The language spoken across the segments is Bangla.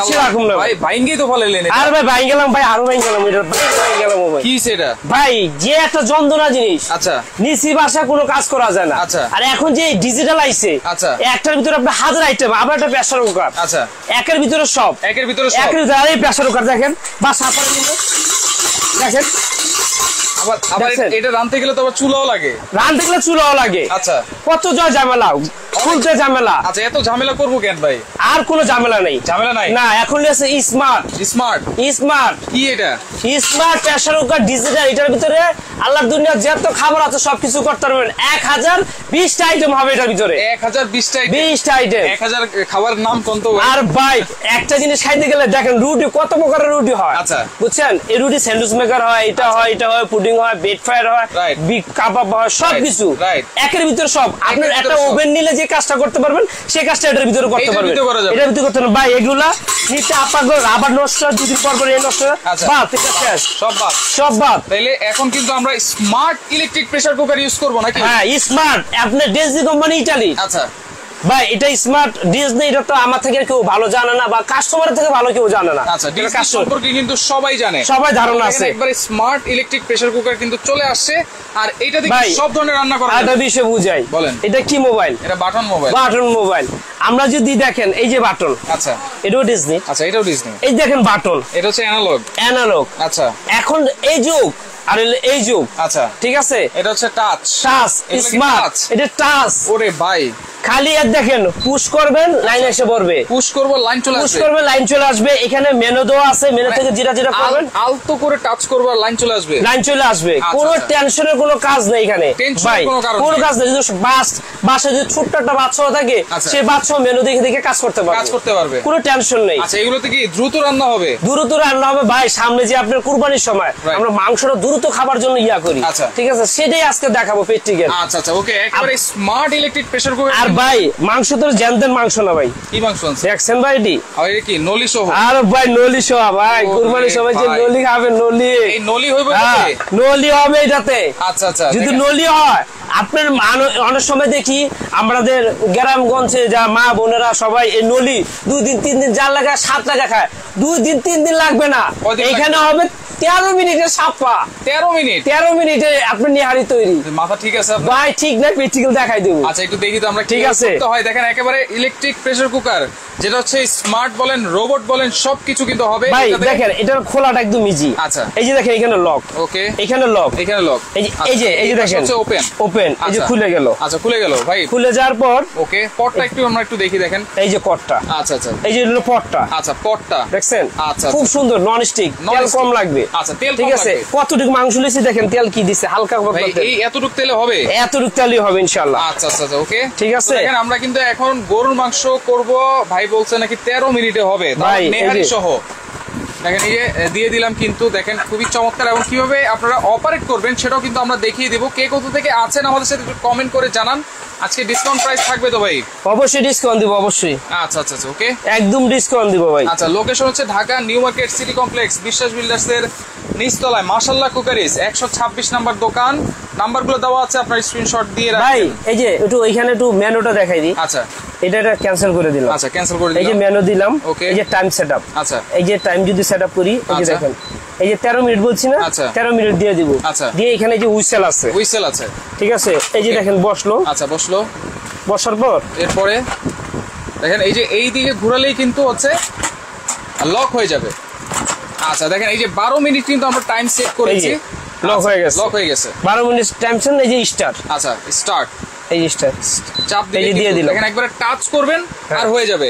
বেচে রাখুন না ভাই, ভাইঙ্গেই তো ফলে লেনে। আর ভাই ভাই গেলাম ভাই, আরো ভাই গেলাম, এটা ভাই গেলাম ভাই। কি সেটা ভাই, যে একটা যন্ত্রণা জিনিস। আচ্ছা, নিসি ভাষা কোনো কাজ করা যায় না। আচ্ছা, আর এখন যে ডিজিটাল আইছে, আচ্ছা, একটার ভিতরে আপনি হাজার আইটেম। আবার একটা প্রেসার কুকার, আচ্ছা, একের ভিতরে সব, একের ভিতরে সব, একের ভিতরে। আর এই প্রেসার কুকার দেখেন বা সাপার নিলো দেখেন, আবার এটা রানতে গেলে তো আবার চুলাও লাগে, রানতে গেলে চুলাও লাগে। আচ্ছা, কত জয় ঝামেলা, খুলতে ঝামেলা। আচ্ছা, এত ঝামেলা করব কেন ভাই? আর কোনো ঝামেলা নাই, ঝামেলা নাই না। এখন আছে স্মার্ট স্মার্ট স্মার্ট। কি এটা? Smart pressure cooker digital. এটার ভিতরে আল্লাহর দুনিয়ার যত খাবার আছে সবকিছু করতে পারবেন। 1020টা আইটেম হবে এটার ভিতরে। 1020টা আইটেম, 20টা আইটেম, 1000 খাবার নাম কত? আর ভাই একটা জিনিস খাইতে গেলে দেখেন রুটি কত প্রকারের রুটি হয়। আচ্ছা, বুঝছেন, এই রুটি স্যান্ডউইচ মেকার হয়, এটা হয়, এটা হয়, পুডিং হয়, ব্রেড ফ্রাই হয়, বিগ কাবাব হয়, সবকিছু একের ভিতরে সব। আপনি একটা ওভেন নিলে যে কাজটা করতে পারবেন সেই কাজটা এটার ভিতরে করতে পারবেন। এটার ভিতরে করতে না ভাই, এগুলা নিতে আপনাদের রাবার নষ্ট, দুদিন পর পর এই নষ্ট। বাহ, ঠিক আছে, সব বাদ, সব বাদ। তাহলে এখন কিন্তু আমরা smart electric pressure cooker use করব নাকি? হ্যাঁ, স্মার্ট। আপনি ডেজি কোম্পানি ইতালি। আচ্ছা ভাই, এটা স্মার্ট ডিজনি। এটা তো আমার থেকে কেউ ভালো জানে না, বা কাস্টমার থেকে ভালো কেউ জানে না। আচ্ছা, ডিজনি সম্পর্কে কিন্তু সবাই জানে, সবাই ধারণা আছে। একবারে স্মার্ট ইলেকট্রিক প্রেসার কুকার কিন্তু চলে আসছে। আর এটা দিয়ে সব ধরনের রান্না করা যায়। এটা বিষয় বুঝাই বলেন, এটা কি মোবাইল? এটা বাটন মোবাইল। বাটন মোবাইল আমরা যদি দেখেন, এই যে বাটন। আচ্ছা, এটাও ডিজনি। আচ্ছা, এটাও ডিজনি। এই দেখেন বাটন, এটা হচ্ছে অ্যানালগ। অ্যানালগ। আচ্ছা, এখন এই যুগ আর এই যুগ। আচ্ছা, ঠিক আছে, এটা হচ্ছে টাচ। টাচ স্মার্ট, এটা টাচ। ওরে ভাই, খালি আর দেখেন পুশ করবেন, লাইন এসে পড়বে। পুশ করব, লাইন চলে আসবে। পুশ করবেন, লাইন চলে আসবে। এখানে মেনু দেওয়া আছে, মেনু থেকে জিরা জিরা করবেন, আলতো করে টাচ করব, লাইন চলে আসবে, লাইন চলে আসবে। কোনো টেনশনের কোনো কাজ নেই এখানে ভাই, কোনো কাজ নেই। যদি বাসা যদি ছোট্ট একটা বাচ্চা থাকে, সেই বাচ্চা মেনু দেখে দেখে কাজ করতে পারবে, কাজ করতে পারবে, কোনো টেনশন নেই। আচ্ছা, এগুলোতে কি দ্রুত রান্না হবে? দ্রুত রান্না হবে ভাই। সামনে যে আপনার কুরবানির সময় আমরা মাংসটা দ্রুত খাবার জন্য ইয়া করি, ঠিক আছে, সেটাই আজকে দেখাবো প্র্যাকটিক্যাল। আচ্ছা আচ্ছা, ওকে। একবারে স্মার্ট ইলেকট্রিক প্রেসার কুকার। ভাই মাংস তো জ্যানতেন মাংস না ভাই। কি মাংস দেখছেন ভাই? এটি কি নলি সহ? আর ভাই নলি সহ ভাই, কুরবানির সময় যে নলি খাবে, নলি। এই নলি হইবে কি? নলি হবে এটাতে। আচ্ছা আচ্ছা, যদি নলি হয় আপনার অনেক সময় দেখি আমাদের গ্রামগঞ্জে যা মা বোনেরা সবাই এই নলি 2 দিন 3 দিন জাল লাগা 7 টাকা খায়। 2 দিন 3 দিন লাগবে না, এখানে হবে 13 মিনিটে সাপা। 13 মিনিট, 13 মিনিটে আপনার নিহারি তৈরি। মাথা ঠিক আছে ভাই? ঠিক না, প্র্যাকটিক্যাল দেখাই দেবো। আচ্ছা, একটু দেখি তো আমরা। ঠিক আছে, তো হয় দেখেন একেবারে ইলেকট্রিক প্রেসার কুকার, যেটা হচ্ছে স্মার্ট বলেন, রোবট বলেন, সবকিছু কিন্তু হবে ভাই। দেখেন এটার খোলাটা একদম ইজি। আচ্ছা, এই যে দেখেন এখানে লক। ওকে, এখানে লক, এখানে লক। এই যে দেখেন ওপেন, ওপেন। এই যে খুলে গেল। আচ্ছা, খুলে গেল ভাই। খুলে যাওয়ার পর ওকে, পটটা একটু আমরা একটু দেখি। দেখেন এই যে পটটা। আচ্ছা আচ্ছা, এই যে হলো পটটা। আচ্ছা, পটটা দেখছেন? আচ্ছা, খুব সুন্দর, নন স্টিক, তেল কম লাগবে। আচ্ছা, তেল ঠিক আছে। কতটুকু মাংস নিয়েছি দেখেন, তেল কি দিছে, হালকা ভাবে। এই এতটুকু তেলে হবে, এতটুকু তেলই হবে ইনশাআল্লাহ। আচ্ছা আচ্ছা, ওকে, ঠিক আছে। দেখেন আমরা কিন্তু এখন গরুর মাংস করব ভাই, বলছে নাকি 13 মিনিটে হবে ভাই, নেহারি সহ। দেখেন এই যে দিয়ে দিলাম কিন্তু। দেখেন খুবই চমৎকার, এবং কিভাবে আপনারা অপারেট করবেন সেটাও কিন্তু আমরা দেখিয়ে দেবো। কে কোথা থেকে আছেন আমাদের সাথে একটু কমেন্ট করে জানান। আজকে ডিসকাউন্ট প্রাইস থাকবে তো ভাই? অবশ্যই ডিসকাউন্ট দিব, অবশ্যই। আচ্ছা আচ্ছা, ওকে, একদম ডিসকাউন্ট দিব ভাই। আচ্ছা, লোকেশন হচ্ছে Dhaka new market city complex, Biswas builders এর নিচতলায়, মাশাল্লাহ ক্রকারিজ, 126 নম্বর দোকান। নাম্বারগুলো দেওয়া আছে, আপনার স্ক্রিনশট দিয়ে রাখবেন ভাই। এই যে একটু ওইখানে একটু মেনুটা দেখাই দিই। আচ্ছা, এটা ক্যান্সেল করে দিলাম। আচ্ছা, ক্যান্সেল করে দিলাম। এই যে মেনু দিলাম। ওকে, এই যে টাইম সেটআপ। আচ্ছা, এই যে টাইম যদি সেটআপ করি, এই যে দেখেন এই যে 13 মিনিট বলছি না, 13 মিনিট দিয়ে দিব। আচ্ছা, দিয়ে এখানে যে হুইসেল আছে, হুইসেল আছে, ঠিক আছে। এই যে দেখেন বসলো। আচ্ছা, বসলো। বসার পর এরপরে দেখেন এই যে এই দিকে ঘোরালেই কিন্তু হচ্ছে লক হয়ে যাবে। আচ্ছা, দেখেন এই যে 12 মিনিট কিন্তু আমরা টাইম সেট করেছি, লক হয়ে গেছে, লক হয়ে গেছে। 12 মিনিট টাইম সেট। এই যে স্টার্ট। আচ্ছা, স্টার্ট, এই যে স্টার্ট, চাপ দিয়ে দিলাম। দেখেন একবার টাচ করবেন আর হয়ে যাবে।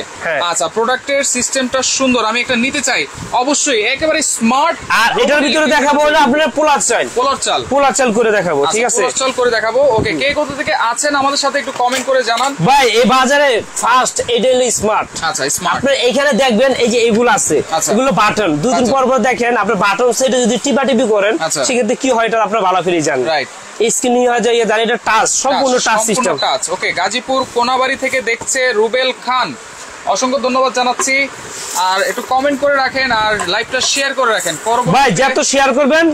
আচ্ছা, প্রোডাক্টের সিস্টেমটা সুন্দর, আমি একটা নিতে চাই অবশ্যই, একেবারে স্মার্ট। আর এটার ভিতরে দেখাবো হলো আপনারা পোলার চাল, পোলার চাল, পোলার চাল করে দেখাবো, ঠিক আছে, পোলার চাল করে দেখাবো। ওকে, কে কোথা থেকে আছেন আমাদের সাথে একটু কমেন্ট করে জানান ভাই। এই বাজারে ফার্স্ট এটাই স্মার্ট। আচ্ছা, স্মার্ট। আপনি এখানে দেখবেন এই যে এইগুলো আছে, এগুলো বাটন। 2 দিন পর পর দেখেন আপনি বাটন সেটে যদি টিপাটিপি করেন, সেক্ষেত্রে কি হয় এটা আপনারা ভালো ফিরে জানেন। রাইট, স্ক্রিনে হয়ে যায় দাঁড়িয়ে, এটা টাচ, সম্পূর্ণ touch system, touch. Okay, Gazipur Konabari থেকে দেখছে রুবেল খান, অসংখ্য ধন্যবাদ জানাচ্ছি। আর একটু কমেন্ট করে রাখেন, আর লাইভটা শেয়ার করে রাখেন ভাই, যত শেয়ার করবেন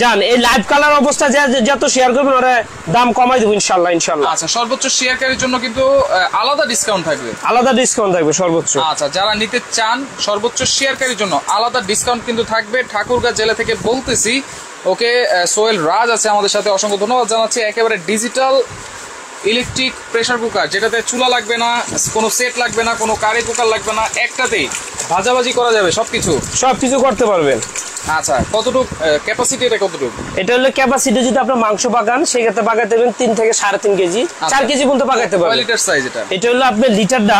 জান এই লাইভ কালার অবস্থা যত শেয়ার করবেন ওরা দাম কমাই দেব ইনশাআল্লাহ ইনশাআল্লাহ। আচ্ছা সর্বোচ্চ শেয়ারকারীর জন্য কিন্তু আলাদা ডিসকাউন্ট থাকবে, আলাদা ডিসকাউন্ট থাকবে সর্বোচ্চ। আচ্ছা যারা নিতে চান সর্বোচ্চ শেয়ারকারীর জন্য আলাদা ডিসকাউন্ট কিন্তু থাকবে। ঠাকুরগাঁও জেলা থেকে বলতেছি, ওকে সোহেল রাজ আছে আমাদের সাথে, অসংখ্য ধন্যবাদ জানাচ্ছি। একেবারে ডিজিটাল ইলেকট্রিক প্রেসার কুকার, যেটাতে চুলা লাগবে না, কোনো সেট লাগবে না, কোনো কারি কুকার লাগবে না, একটাতেই ভাজাভাজি করা যাবে, সবকিছু সবকিছু করতে পারবেন। আচ্ছা কতটুকু ক্যাপাসিটি, এটা কতটুকু? এটা হলো ক্যাপাসিটি যদি আপনার মাংস পাকান সেই ক্ষেত্রে পাকাতে পারবেন 3 থেকে 3.5 কেজি, 4 কেজি পর্যন্ত পাকাতে পারবেন। কয় লিটার সাইজ এটা? এটা হলো আপনার লিটারটা,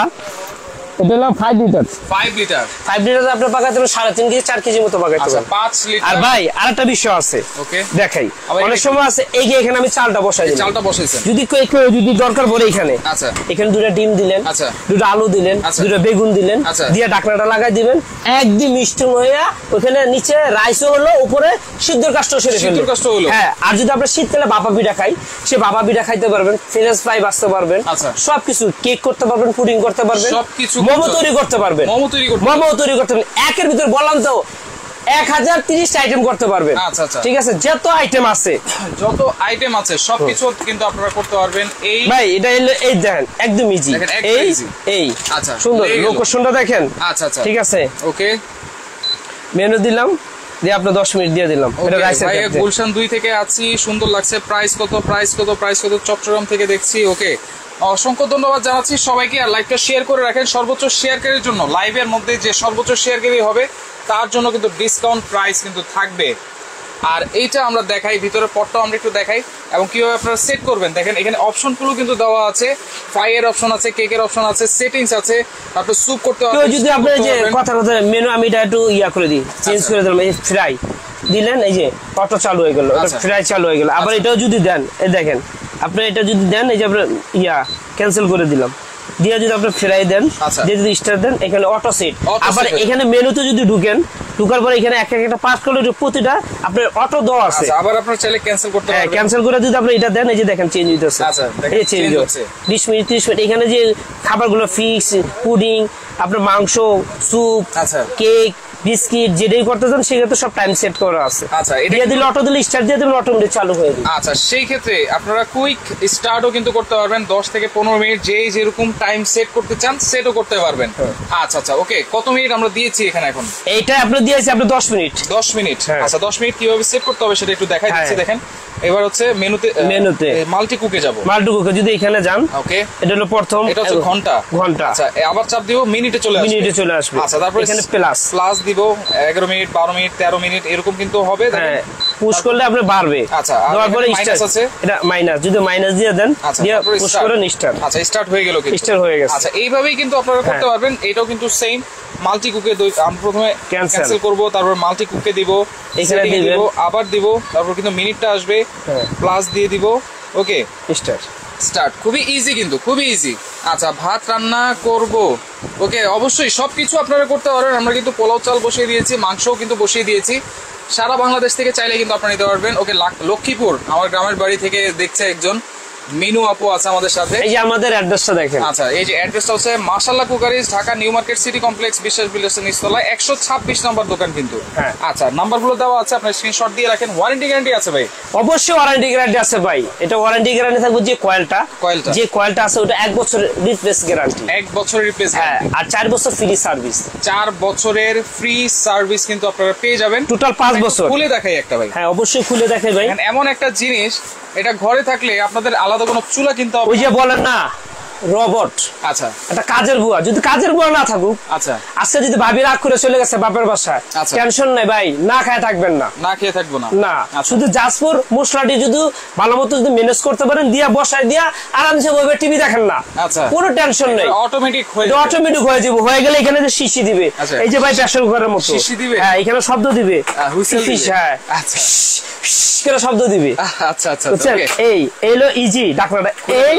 এটা হলো 5 লিটার। 5 লিটার 5 লিটার আপনি পাকাতে পারবেন 3.5 কেজি 4 কেজি মতো পাকাতে পারবেন। 5 লিটার। আর ভাই আরেকটা বিষয় আছে, ওকে দেখাই, অনেক সময় আছে এই যে এখানে আমি চালটা বসাই দিলাম, চালটা বসাইছেন, যদি কেউ যদি দরকার পড়ে এখানে, আচ্ছা এখানে দুটো ডিম দিলেন, আচ্ছা দুটো আলু দিলেন, দুটো বেগুন দিলেন, দিয়ে ঢাকনাটা লাগাই দিবেন, একদম মিষ্টি হইয়া ওখানে নিচে রাইসও হলো, উপরে সিদ্ধর কাষ্ট সেরে ফেললেন, সিদ্ধর কাষ্ট হলো। হ্যাঁ আর যদি আপনি শীতকালে বাবা পিঠা খাই, সে বাবা পিঠা খাইতে পারবেন, ফ্রেঞ্চ ফ্রাই বাছতে পারবেন, আচ্ছা সবকিছু, কেক করতে পারবেন, পুডিং করতে পারবেন, সবকিছু মোমো তৈরি করতে পারবেন, মোমো তৈরি করতে পারবেন। একের ভিতর বললাম তো 1030 আইটেম করতে পারবেন। আচ্ছা আচ্ছা ঠিক আছে, যত আইটেম আছে সবকিছু কিন্তু আপনারা করতে পারবেন। এই ভাই এটা এই দেখেন একদম ইজি, এই আচ্ছা সুন্দর লোকেশনটা দেখেন। আচ্ছা আচ্ছা ঠিক আছে, ওকে মেনু দিলাম, দিয়ে আপনার 10 মিনিট দিয়ে দিলাম। এটা রাইসের ক্ষেত্রে গুলশান 2 থেকে আছি, সুন্দর লাগছে। প্রাইস কত চট্টগ্রাম থেকে দেখছি। ওকে অসংখ্য ধন্যবাদ জানাচ্ছি সবাইকে। আর লাইভটা শেয়ার করে রাখেন, সর্বোচ্চ শেয়ারকারীর জন্য লাইভের মধ্যে যে সর্বোচ্চ শেয়ারকারী হবে তার জন্য কিন্তু ডিসকাউন্ট প্রাইস কিন্তু থাকবে। আর এইটা আমরা দেখাই, ভিতরে পটটাও আমরা একটু দেখাই এবং কীভাবে আপনারা সেট করবেন। দেখেন এখানে অপশনগুলো কিন্তু দেওয়া আছে, ফ্রাইয়ের অপশন আছে, কেকের অপশন আছে, সেটিংস আছে, তারপরে স্যুপ করতে হবে। যদি আপনি যে কথা মেনু আমি এটা একটু ইয়া করে দিই, চেঞ্জ করে দিলাম, এই ফ্রাই দিলেন, এই যে পটটা চালু হয়ে গেল, ফ্রাই চালু হয়ে গেল। আবার এটাও যদি দেন, এই দেখেন আপনি এটা যদি দেন, এই যে আপনার ইয়া ক্যান্সেল করে দিলাম, দিয়ে যদি আপনি ফ্রাই দেন, যদি স্টার দেন, এখানে অটো সেট। আবার এখানে মেনুতে যদি ঢুকেন, ঢুকার পরে এখানে এক একটা পাস করলে প্রতিটা আপনার অটো দেওয়া আছে। আবার আপনার চাইলে ক্যান্সেল করতে পারবেন, ক্যান্সেল করে যদি আপনি এটা দেন, এই যে দেখেন চেঞ্জ হচ্ছে। আচ্ছা এই চেঞ্জ হচ্ছে 20 মিনিট 30 মিনিট। এখানে যে খাবারগুলো ফিক্স, পুডিং, আপনার মাংস, স্যুপ, আচ্ছা কেক, বিস্কিট, যেটাই করতে চান সেক্ষেত্রে সব টাইম সেট করা আছে। আচ্ছা এটা দিলে অটো দিলে স্টার্ট দিয়ে দেবেন, অটোমেটিক চালু হয়ে যাবে। আচ্ছা সেই ক্ষেত্রে আপনারা কুইক স্টার্টও কিন্তু করতে পারবেন, 10 থেকে 15 মিনিট যেই যেরকম টাইম সেট করতে চান সেটও করতে পারবেন। আচ্ছা আচ্ছা ওকে, কত মিনিট আমরা দিয়েছি এখানে? এখন এইটা আপনি দিয়েছি আপনি 10 মিনিট। 10 মিনিট আচ্ছা 10 মিনিট কিভাবে সেট করতে হবে সেটা একটু দেখাই দিচ্ছি। দেখেন এবার হচ্ছে মেনুতে মাল্টি কুকে যাব, মাল্টি কুকে যদি এখানে যান, ওকে এটা হলো প্রথম, এটা হচ্ছে ঘন্টা। আচ্ছা আবার চাপ দিব, মিনিটে চলে আসবে, আচ্ছা তারপর এখানে প্লাস দিব, 11 মিনিট 12 মিনিট 13 মিনিট এরকম কিন্তু হবে। হ্যাঁ পুশ করলে আপনি বাড়বে। আচ্ছা তারপরে স্টার্ট আছে, এটা মাইনাস, যদি মাইনাস দিয়ে দেন, দিয়ে পুশ করে স্টার্ট। আচ্ছা স্টার্ট হয়ে গেল, কিন্তু স্টার্ট হয়ে গেছে। আচ্ছা এইভাবেই কিন্তু আপনারা করতে পারবেন। এটাও কিন্তু সেম মাল্টি কুকে, আমরা প্রথমে ক্যান্সেল করব, তারপর মাল্টি কুকে দিব, এখানে দিব, আবার দিব, তারপর কিন্তু মিনিটটা আসবে, প্লাস দিয়ে দিব, ওকে স্টার্ট। খুবই ইজি কিন্তু, খুবই ইজি। আচ্ছা ভাত রান্না করব, ওকে অবশ্যই সবকিছু আপনারা করতে পারবেন। আমরা কিন্তু পোলাও চাল বসিয়ে দিয়েছি, মাংসও কিন্তু বসিয়ে দিয়েছি। সারা বাংলাদেশ থেকে চাইলে কিন্তু আপনারা নিতে পারবেন। ওকে লক্ষ্মীপুর আমার গ্রামের বাড়ি থেকে দেখছে একজন, মিনু আপু আছে আমাদের সাথে। এই যে আমাদের অ্যাড্রেসটা দেখেন। আচ্ছা এই যে অ্যাড্রেসটা হচ্ছে Mashallah crockeries, Dhaka new market city complex, Biswas builders, নিস্তলা, 126 নম্বর দোকান কিন্তু। আচ্ছা নাম্বারগুলো দেওয়া আছে, আপনারা স্ক্রিনশট দিয়ে রাখেন। ওয়ারেন্টি গ্যারান্টি আছে ভাই? অবশ্যই ওয়ারেন্টি গ্যারান্টি আছে ভাই। এটা ওয়ারেন্টি গ্যারান্টি থাকবে যে কয়েলটা আছে ওটা 1 বছর রিপ্লেস গ্যারান্টি, 1 বছরের রিপ্লেস। হ্যাঁ আর 4 বছর ফ্রি সার্ভিস, 4 বছরের ফ্রি সার্ভিস কিন্তু আপনারা পেয়ে যাবেন, টোটাল 5 বছর। খুলে দেখাই একটা ভাই? হ্যাঁ অবশ্যই খুলে দেখাই ভাই। এমন একটা জিনিস এটা ঘরে থাকলে আপনাদের আলাদা কোনো চুলা কিনতে হবে, ওই যে বলেন না রোবট। আচ্ছা একটা কাজের বুয়া, যদি কাজের বুয়া না থাকুক, আচ্ছা আজকে যদি ভাবি রাগ করে চলে গেছে বাপের বাসায়, টেনশন নাই ভাই, না খায় থাকবেন না, না খেয়ে থাকবো না, না শুধু জাজপুর মশলাটি যদি ভালো মতো যদি ম্যানেজ করতে পারেন, দিয়া বসায় দিয়া আরামসে বসে টিভি দেখেন না, আচ্ছা কোনো টেনশন নেই, অটোমেটিক হয়ে যাবে। হয়ে গেলে এখানে যে শিশি দিবে, এই যে ভাই প্রেসার কুকারের মতো শিশি দিবে, হ্যাঁ এখানে শব্দ দিবে, হুইসেল দিবে, হ্যাঁ আচ্ছা করে শব্দ দিবে। আচ্ছা আচ্ছা ওকে এই এলো ইজি ডাকনাটা, এই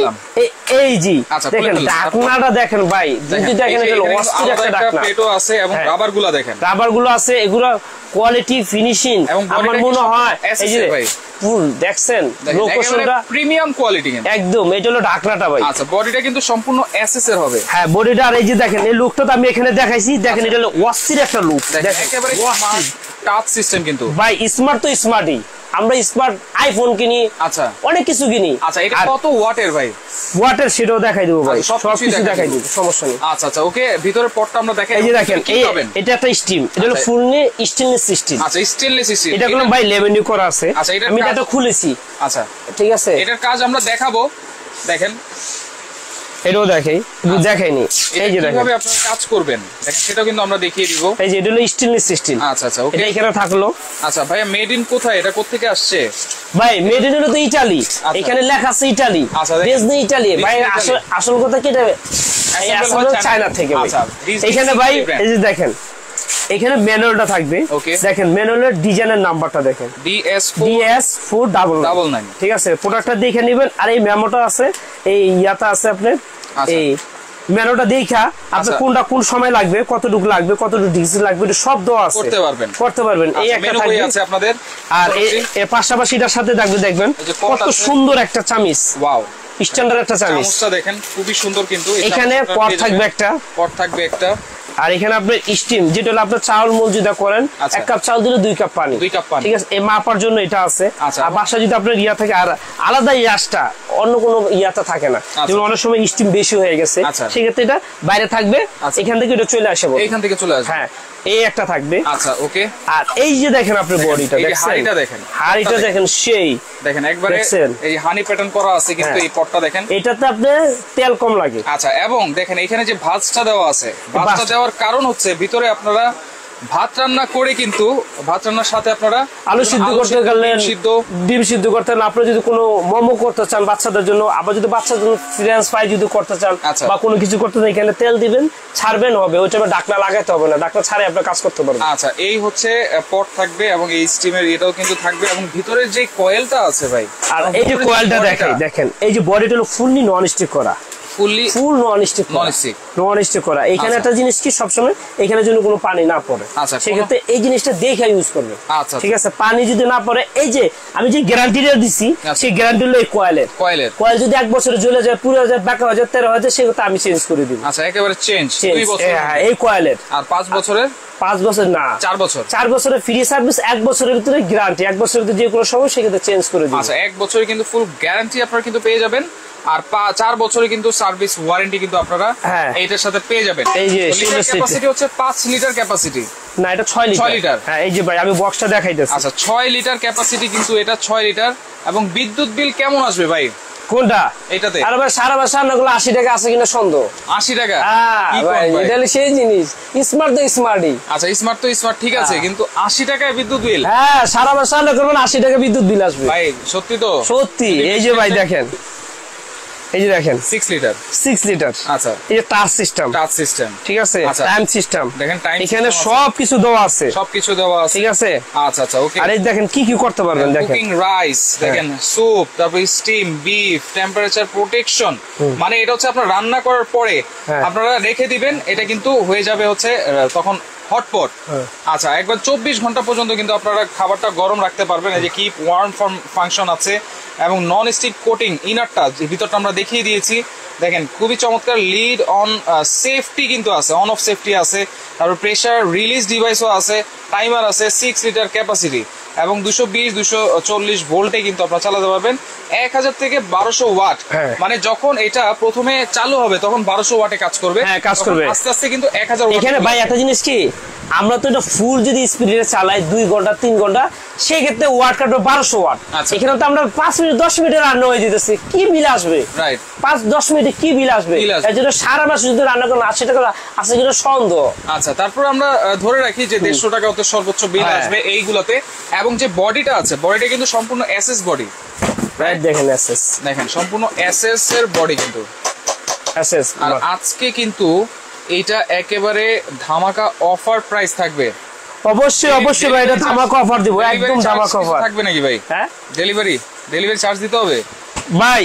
এই জি দেখেন ডাকনাটা দেখেন ভাই, যদি দেখেন এটা অস্থির একটা ডাকনা, প্লেটও আছে এবং রাবারগুলো দেখেন, রাবারগুলো আছে, এগুলো কোয়ালিটি ফিনিশিং আমার মনে হয় এই যে ভাই ফুল দেখছেন লোকেশনটা প্রিমিয়াম কোয়ালিটি একদম। এটা হলো ডাকনাটা ভাই। আচ্ছা বডিটা কিন্তু সম্পূর্ণ এসএস এর হবে। হ্যাঁ বডিটা আর এই যে দেখেন এই লুকটা তো আমি এখানে দেখাইছি, দেখেন এটা হলো অস্থির একটা লুক, দেখেন একেবারে স্মার্ট টাচ সিস্টেম কিন্তু ভাই, স্মার্ট তো স্মার্টই। আমরা স্মার্ট আইফোন কিনি, আচ্ছা অনেক কিছু কিনি। আচ্ছা এটা কত ওয়াটের ভাই? ওয়াটের সেটাও দেখাই দেব ভাই, সব কিছু দেখাই দেব, সমস্যা নেই। আচ্ছা আচ্ছা ওকে, ভিতরের পটটা আমরা দেখাই। এই যে দেখেন, এটা একটা স্টিম, এটা হলো ফুললি স্টেইনলেস স্টিল। আচ্ছা স্টেইনলেস স্টিল, এটা কোন ভাই লেভেন্ডি করা আছে। আচ্ছা এটা আমি এটা খুলেছি। আচ্ছা ঠিক আছে, এটার কাজ আমরা দেখাবো। দেখেন এটাও দেখাই, দেখাইনি। এই যে দেখেন কিভাবে আপনারা কাজ করবেন, দেখেন সেটাও কিন্তু আমরা দেখিয়ে দিব। এই যে এটা হলো স্টেইনলেস স্টিল। আচ্ছা আচ্ছা ওকে, এটা এখানে থাকলো। আচ্ছা ভাইয়া মেড ইন কোথায়, এটা কোথা থেকে আসছে ভাই? মেড ইন হলো তো ইতালি, এখানে লেখা আছে ইতালি। আচ্ছা দেশ নেই ইতালি ভাই, আসল কথা কি এটা আসল চায়না থেকে। আচ্ছা এখানে ভাই এই যে দেখেন, এখানে ম্যানুয়ালটা থাকবে। দেখেন ম্যানুয়ালের ডিজাইনের নাম্বারটা দেখেন, DS 499। ঠিক আছে, প্রোডাক্টটা দেখে নেবেন। আর এই মেমোটা আছে, এই ইয়াটা আছে আপনার, এই ম্যানুয়ালটা দেখা আপনি কোনটা কোন সময় লাগবে, কতটুকু লাগবে, কতটুকু ডিজিট লাগবে, এটা সব দেওয়া আছে, করতে পারবেন এই একটা থাকবে আছে আপনাদের। আর এই পাশাপাশি এটার সাথে থাকবে, দেখবেন কত সুন্দর একটা চামিজ। ওয়াও, স্ট্যান্ডার্ড একটা চামিজ, চামচটা দেখেন খুবই সুন্দর। কিন্তু এখানে পট থাকবে একটা, আর এখানে আপনার স্টিম, যেটা হলো আপনার চাউল মল যেটা করেন, এক কাপ চাউল দিলে 2 কাপ পানি। ঠিক আছে, এই মাপার জন্য এটা আছে। আর বাসা যদি আপনার ইয়া থাকে, আর আলাদা ইয়াসটা অন্য কোনো ইয়াটা থাকে না, যেমন অনেক সময় স্টিম বেশি হয়ে গেছে, সেক্ষেত্রে এটা বাইরে থাকবে, এখান থেকে এটা চলে আসবে, এখান থেকে চলে আসবে। হ্যাঁ এই একটা থাকবে। আচ্ছা ওকে, আর এই যে দেখেন আপনি বডিটা দেখেন, হাড়িটা দেখেন, হাড়িটা দেখেন, সেই দেখেন একবারে এই হানি প্যাটার্ন করা আছে। কিন্তু এই পটটা দেখেন, এটাতে আপনি তেল কম লাগে। আচ্ছা এবং দেখেন এখানে যে ভাঁজটা দেওয়া আছে, ভাঁজটা দেওয়ার কারণ হচ্ছে ভিতরে আপনারা ভাত রান্না করে, কিন্তু ভাত রান্নার সাথে আপনারা আলু সিদ্ধ করতে গেলেন, ডিম সিদ্ধ করতে গেলেন, আপনারা যদি কোনো মোমো করতে চান বাচ্চাদের জন্য, আবার যদি বাচ্চাদের জন্য ফ্রেঞ্চ ফ্রাই যদি করতে চান বা কোনো কিছু করতে চান, এখানে তেল দিবেন ছাড়বেন হবে, ওইটা ঢাকনা লাগাতে হবে না, ঢাকনা ছাড়াই আপনারা কাজ করতে পারবেন। আচ্ছা এই হচ্ছে পট থাকবে, এবং এই স্টিমের এটাও কিন্তু থাকবে, এবং ভিতরের যে কয়েলটা আছে ভাই, আর এই যে কয়েলটা দেখেন, দেখেন এই যে বডিটা হলো ফুললি নন স্টিক করা, ফুল নন স্টিক করা। এখানে একটা জিনিস কি সবসময় এখানে যেন কোনো পানি না পড়ে, সেক্ষেত্রে এই জিনিসটা দেখে ইউজ করবে। ঠিক আছে, পানি যদি না পড়ে, এই যে আমি যে গ্যারান্টিটা দিছি সেই গ্যারান্টি হলো এই কয়েল যদি 1 বছরে জ্বলে যায়, পুরো যায়, বাঁকা হয়ে যায়, 13,000, সেক্ষেত্রে আমি চেঞ্জ করে দিব। আচ্ছা একেবারে চেঞ্জ 2 বছর, হ্যাঁ এই কয়েলের। আর 5 বছর না 4 বছর, 4 বছরে ফ্রি সার্ভিস, 1 বছরের ভিতরে গ্যারান্টি, 1 বছরের ভিতরে যে কোনো সমস্যা সেক্ষেত্রে চেঞ্জ করে দিব। আচ্ছা 1 বছরে কিন্তু ফুল গ্যারান্টি আপনারা কিন্তু পেয়ে যাবেন, আর 4 বছরে কিন্তু সার্ভিস ওয়ারেন্টি কিন্তু আপনারা এইটার সাথে পেয়ে যাবেন। এই যে ক্যাপাসিটি হচ্ছে 5 লিটার ক্যাপাসিটি, না এটা 6 লিটার। হ্যাঁ এই যে ভাই আমি বক্সটা দেখাইতেছি। আচ্ছা 6 লিটার ক্যাপাসিটি কিন্তু এটা, 6 লিটার। এবং বিদ্যুৎ বিল কেমন আসবে ভাই কোনটা এটাতে? আরে ভাই সারা বছর নাগুলো 80 টাকা আছে কিনা সন্দেহ। 80 টাকা কি ভাই, এটা সেই জিনিস স্মার্ট তো স্মার্টই। আচ্ছা স্মার্ট তো স্মার্ট ঠিক আছে, কিন্তু 80 টাকায় বিদ্যুৎ বিল? হ্যাঁ সারা বছর না করবেন 80 টাকা বিদ্যুৎ বিল আসবে ভাই, সত্যি তো সত্যি। এই যে ভাই দেখেন, এই যে দেখেন 6 লিটার। আচ্ছা এটা টাচ সিস্টেম। ঠিক আছে, টাইম সিস্টেম দেখেন, এখানে সবকিছু দেওয়া আছে, ঠিক আছে। আচ্ছা আচ্ছা ওকে, আর এই দেখেন কি কি করতে পারবেন, দেখেন কুকিং রাইস, দেখেন স্যুপ, তারপর স্টিম, বিফ, টেম্পারেচার প্রোটেকশন, মানে এটা হচ্ছে আপনারা রান্না করার পরে আপনারা রেখে দিবেন, এটা কিন্তু হয়ে যাবে হচ্ছে তখন হটপট। আচ্ছা একবার 24 ঘন্টা পর্যন্ত কিন্তু আপনারা খাবারটা গরম রাখতে পারবেন। এই যে কিপ ওয়ার্ম ফাংশন আছে, এবং নন স্টিক কোটিং, ইনারটা ভিতরটা আমরা দেখিয়ে দিয়েছি। দেখেন খুবই চমৎকার, লিড অন সেফটি কিন্তু আছে, অন অফ সেফটি আছে, তারপর প্রেশার রিলিজ ডিভাইসও আছে, টাইমার আছে। 6 লিটার ক্যাপাসিটি, এবং 220-240 ভোল্টে কিন্তু আপনারা চালাতে পারবেন। 1000 থেকে 1200 ওয়াট, মানে যখন এটা প্রথমে চালু হবে তখন 1200 ওয়াটে কাজ করবে, আস্তে আস্তে কিন্তু 1000 ওয়াট। এখানে ভাই একটা জিনিস কি, আমরা তো এটা ফুল যদি স্পিডে চালাই 2 ঘন্টা 3 ঘন্টা, সেই ক্ষেত্রে ওয়াট কাটবে 1200 ওয়াট। এখানে তো আমরা 5 মিনিট 10 মিনিটে রান্না হয়ে যেতেছে, কি বিল আসবে? 5-10 মিনিটে কি বিল আসবে? এর জন্য সারা মাস যদি রান্না করেন 80 টাকা আছে কিনা সন্দেহ। আচ্ছা তারপর আমরা ধরে রাখি যে 150 টাকা হতে সর্বোচ্চ বিল আসবে এইগুলোতে। এবং যে বডিটা আছে, বডিটা কিন্তু সম্পূর্ণ এসএস বডি, রাইট? দেখেন এসএস, দেখেন সম্পূর্ণ এসএস এর বডি কিন্তু এসএস। আর আজকে কিন্তু এটা একেবারে ধামাকা অফার প্রাইস থাকবে। অবশ্যই অবশ্যই ভাই, এটা ধামাকা অফার দেব, একদম ধামাকা অফার থাকবে নাকি ভাই? হ্যাঁ ডেলিভারি চার্জ দিতে হবে ভাই।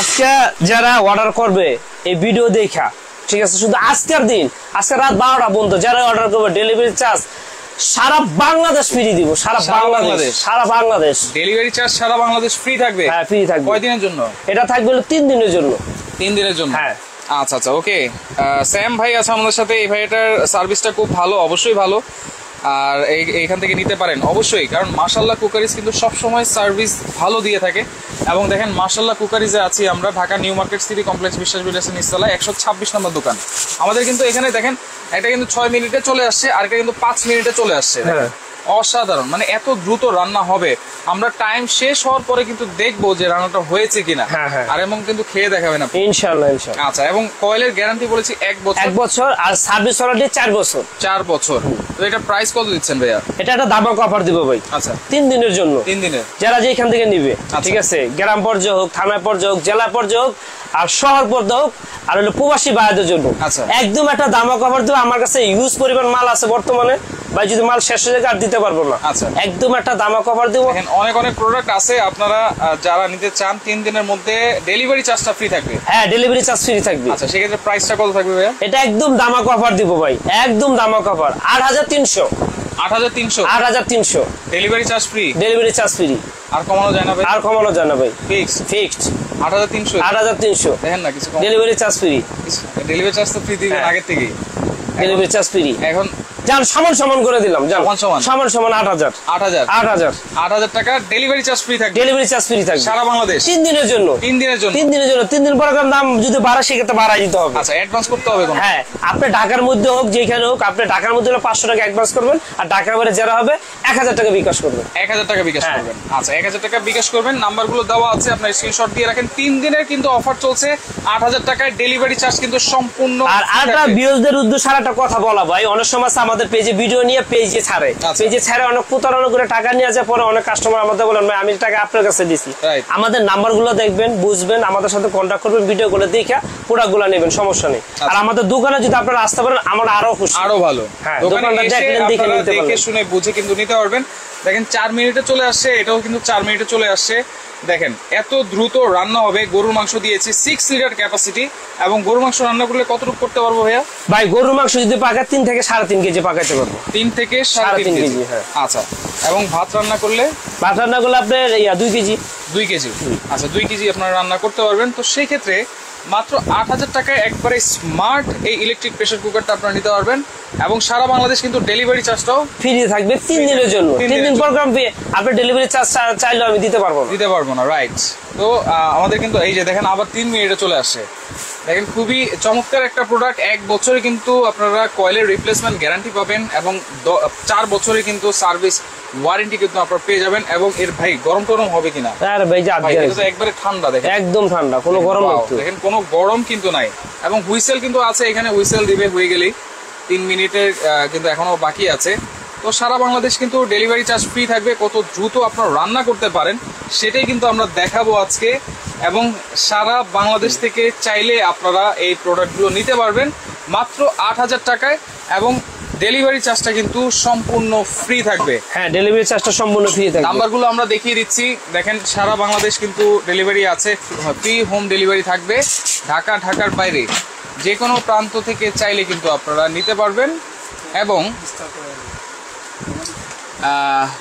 আজকে যারা অর্ডার করবে এই ভিডিও দেখা, ঠিক আছে, শুধু আজকের দিন, আজকে রাত 12টা পর্যন্ত যারা অর্ডার করবে, ডেলিভারি চার্জ সারা বাংলাদেশ ফ্রি দিব। সারা বাংলাদেশ ডেলিভারি চার্জ সারা বাংলাদেশ ফ্রি থাকবে। হ্যাঁ ফ্রি থাকবে। কয়দিনের জন্য এটা থাকবে? 3 দিনের জন্য। 3 দিনের জন্য, হ্যাঁ। আচ্ছা আচ্ছা ওকে, স্যাম ভাই আছে আমাদের সাথে। এই ভাইটার সার্ভিসটা খুব ভালো, অবশ্যই ভালো। আর এইখান থেকে নিতে পারেন অবশ্যই, কারণ মাশাল্লাহ ক্রকারিজ কিন্তু সবসময় সার্ভিস ভালো দিয়ে থাকে। এবং দেখেন মাশাল্লাহ ক্রকারিজে আছি আমরা, Dhaka new market city complex, Biswas বিল্ডার্সের নিচতলা 126 নম্বর দোকান আমাদের। কিন্তু এখানে দেখেন এটা কিন্তু 6 মিনিটে চলে আসছে, আর এটা কিন্তু 5 মিনিটে চলে আসছে। অসাধারণ, মানে এত দ্রুত রান্না হবে। আমরা টাইম শেষ হওয়ার পরে কিন্তু দেখবো যে রান্নাটা হয়েছে কিনা, আর এমন কিন্তু খেয়ে দেখাবে না ইনশাআল্লাহ। আচ্ছা, এবং কয়েলের গ্যারান্টি বলেছি 1 বছর, আর সার্ভিস ওয়ারেন্টি 4 বছর। 4 বছর। তো এটা প্রাইস কত দিচ্ছেন ভাইয়া? এটা একটা দামাক অফার দিব ভাই। আচ্ছা, 3 দিনের জন্য। 3 দিনের যারা যেখান থেকে নিবে, ঠিক আছে, গ্রাম পর্যায়ে হোক, থানা পর্যায়ে হোক, জেলা পর্যায়ে হোক, আর শহর পর্যায়ে হোক, আর হলো প্রবাসী ভাইদের জন্য একদম একটা দামাক অফার দেবো। আমার কাছে হিউজ পরিমাণ মাল আছে বর্তমানে ভাই, যদি মাল শেষ হয়ে যায় দিতে পারবো না। আচ্ছা, একদম একটা দামা কভার দেব। দেখেন অনেক অনেক প্রোডাক্ট আছে, আপনারা যারা নিতে চান 3 দিনের মধ্যে ডেলিভারি চার্জটা ফ্রি থাকবে। হ্যাঁ, ডেলিভারি চার্জ ফ্রি থাকবে। আচ্ছা, সেক্ষেত্রে প্রাইসটা কত থাকবে ভাইয়া? এটা একদম দামা কভার দিব ভাই, একদম দামা cover. 8300। 8300। 8300 delivery charge free. Delivery charge free, আর কমানো যায় না ভাই? আর কমানো যায় না ভাই, ফিক্সড। ফিক্সড 8300। 8300। দেখেন না, কিছু delivery charge free. Delivery charge তো ফ্রি দিবেন আগে থেকে। ডেলিভারি চার্জ ফ্রি এখন যান সমান সমান করে দিলাম, যান সমান সমান 8000। 8000 টাকা ডেলিভারি চার্জ ফ্রি থাকবে। ডেলিভারি চার্জ ফ্রি থাকবে সারা বাংলাদেশ 3 দিনের জন্য। 3 দিনের জন্য 3 দিন পরে দাম যদি বাড়া সেক্ষেত্রে বাড়াই দিতে হবে। আচ্ছা, অ্যাডভান্স করতে হবে কোনো? হ্যাঁ, আপনি ঢাকার মধ্যে হোক, যেখানে হোক, আপনি ঢাকার মধ্যে 500 টাকা অ্যাডভান্স করবেন, আর ঢাকার বাইরে যারা হবে 1000 টাকা বিকাশ করবেন। 1000 টাকা বিকাশ করবেন। আচ্ছা, 1000 টাকা বিকাশ করবেন। নাম্বারগুলো দেওয়া আছে, আপনার স্ক্রিনশট দিয়ে রাখেন। 3 দিনের কিন্তু অফার চলছে, 8000 টাকায় ডেলিভারি চার্জ কিন্তু সম্পূর্ণ। আর আরেকটা ভিউজদের উদ্দেশ্যে সারাটা কথা বলা ভাই, অনেক সময় আমাদের পেজে ভিডিও নিয়ে পেজে ছাড়ে, পেজে ছাড়ে অনেক প্রতারণা করে টাকা নিয়ে যায়। পরে অনেক কাস্টমার আমাদের বলেন ভাই আমি টাকা আপনার কাছে দিছি। আমাদের নাম্বারগুলো দেখবেন, বুঝবেন, আমাদের সাথে কন্টাক্ট করবেন, ভিডিওগুলো দেখে প্রোডাক্টগুলো নেবেন, সমস্যা নেই। আর আমাদের দোকানে যদি আপনারা আসতে পারেন আমরা আরো খুশি, আরো ভালো। হ্যাঁ, দোকানটা দেখে নিতে পারবেন, দেখে শুনে বুঝে কিন্তু নিতে পারবেন। দেখেন 4 মিনিটে চলে আসছে, এটাও কিন্তু 4 মিনিটে চলে আসছে। দেখেন এত দ্রুত রান্না হবে। গরুর মাংস দিয়েছি 6 লিটার ক্যাপাসিটি। এবং গরুর মাংস রান্না করলে কতটুকু করতে পারবো ভাইয়া? ভাই গরুর মাংস যদি পাকা 3 থেকে 3.5 কেজি পাকাতে পারবো। 3 থেকে 3.5 কেজি। হ্যাঁ, আচ্ছা। এবং ভাত রান্না করলে? ভাত রান্না করলে আপনার 2 কেজি। 2 কেজি। আচ্ছা, 2 কেজি আপনারা রান্না করতে পারবেন। তো সেই ক্ষেত্রে মাত্র 8000 টাকায় একবারে স্মার্ট এই ইলেকট্রিক প্রেসার কুকারটা আপনারা নিতে পারবেন। এবং সারা বাংলাদেশ কিন্তু ডেলিভারি চার্জটাও ফ্রি থাকবে 3 দিনের জন্য। 3 দিন পর আপনি ডেলিভারি চার্জ চাইলেও আমি দিতে পারবো না, দিতে পারবো না। রাইট। তো আমাদের কিন্তু এই যে দেখেন আবার 3 মিনিটে চলে আসে। দেখেন খুবই চমৎকার একটা প্রোডাক্ট। 1 বছরে কিন্তু আপনারা কয়েলের রিপ্লেসমেন্ট গ্যারান্টি পাবেন, এবং 4 বছরে কিন্তু সার্ভিস ওয়ারেন্টি কিন্তু আপনারা পেয়ে যাবেন। এবং এর ভাই গরম টরম হবে কিনা? আরে ভাই যা একবারে ঠান্ডা, দেখেন একদম ঠান্ডা, কোনো গরম না। দেখেন কোনো গরম কিন্তু নাই। এবং হুইসেল কিন্তু আছে এখানে, হুইসেল দিবে হয়ে গেলেই। 3 মিনিটের কিন্তু এখনো বাকি আছে। তো সারা বাংলাদেশ কিন্তু ডেলিভারি চার্জ ফ্রি থাকবে। কত দ্রুত আপনারা রান্না করতে পারেন সেটাই কিন্তু আমরা দেখাবো আজকে। এবং সারা বাংলাদেশ থেকে চাইলে আপনারা এই প্রোডাক্টগুলো নিতে পারবেন মাত্র 8000 টাকায়, এবং ডেলিভারি চার্জটা কিন্তু সম্পূর্ণ ফ্রি থাকবে। হ্যাঁ, ডেলিভারি চার্জটা সম্পূর্ণ ফ্রি থাকবে। নাম্বারগুলো আমরা দেখিয়ে দিচ্ছি। দেখেন সারা বাংলাদেশ কিন্তু ডেলিভারি আছে, ফ্রি হোম ডেলিভারি থাকবে। ঢাকা, ঢাকার বাইরে যে কোনো প্রান্ত থেকে চাইলে কিন্তু আপনারা নিতে পারবেন, এবং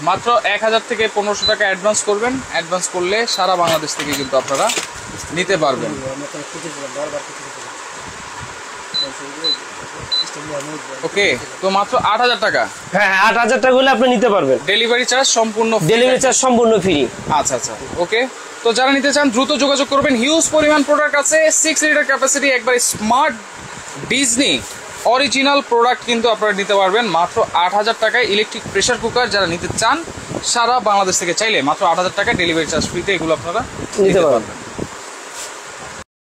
মাত্র 1000 থেকে 1500 টাকা অ্যাডভান্স করবেন। অ্যাডভান্স করলে সারা বাংলাদেশ থেকে কিন্তু আপনারা নিতে পারবেন। ওকে, তো মাত্র 8000 টাকা। হ্যাঁ, 8000 টাকা হলে আপনি নিতে পারবেন। ডেলিভারি চার্জ সম্পূর্ণ ফ্রি। ডেলিভারি চার্জ সম্পূর্ণ ফ্রি। আচ্ছা আচ্ছা, ওকে। তো যারা নিতে চান দ্রুত যোগাযোগ করবেন। হিউজ পরিমাণ প্রোডাক্ট আছে। 6 লিটার ক্যাপাসিটি একবারে স্মার্ট ডিজনি অরিজিনাল প্রোডাক্ট কিন্তু আপনারা নিতে পারবেন মাত্র 8000 টাকায়। ইলেকট্রিক প্রেসার কুকার যারা নিতে চান সারা বাংলাদেশ থেকে চাইলে মাত্র 8000 টাকায় ডেলিভারি চার্জ ফ্রিতে এগুলো আপনারা নিতে পারবেন।